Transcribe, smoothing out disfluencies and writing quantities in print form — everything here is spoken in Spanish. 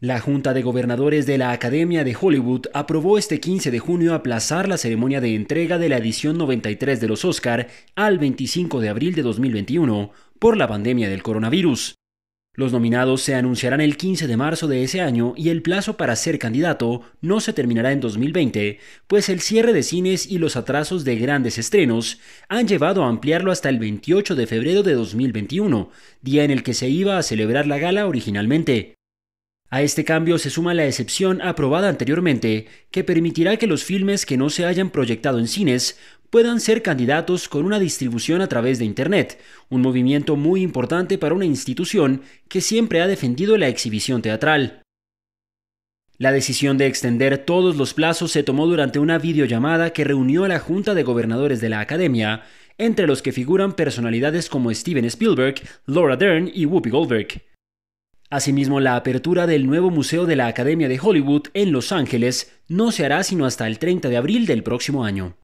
La Junta de Gobernadores de la Academia de Hollywood aprobó este 15 de junio aplazar la ceremonia de entrega de la edición 93 de los Oscar al 25 de abril de 2021 por la pandemia del coronavirus. Los nominados se anunciarán el 15 de marzo de ese año y el plazo para ser candidato no se terminará en 2020, pues el cierre de cines y los atrasos de grandes estrenos han llevado a ampliarlo hasta el 28 de febrero de 2021, día en el que se iba a celebrar la gala originalmente. A este cambio se suma la excepción aprobada anteriormente, que permitirá que los filmes que no se hayan proyectado en cines puedan ser candidatos con una distribución a través de Internet, un movimiento muy importante para una institución que siempre ha defendido la exhibición teatral. La decisión de extender todos los plazos se tomó durante una videollamada que reunió a la Junta de Gobernadores de la Academia, entre los que figuran personalidades como Steven Spielberg, Laura Dern y Whoopi Goldberg. Asimismo, la apertura del nuevo Museo de la Academia de Hollywood en Los Ángeles no se hará sino hasta el 30 de abril del próximo año.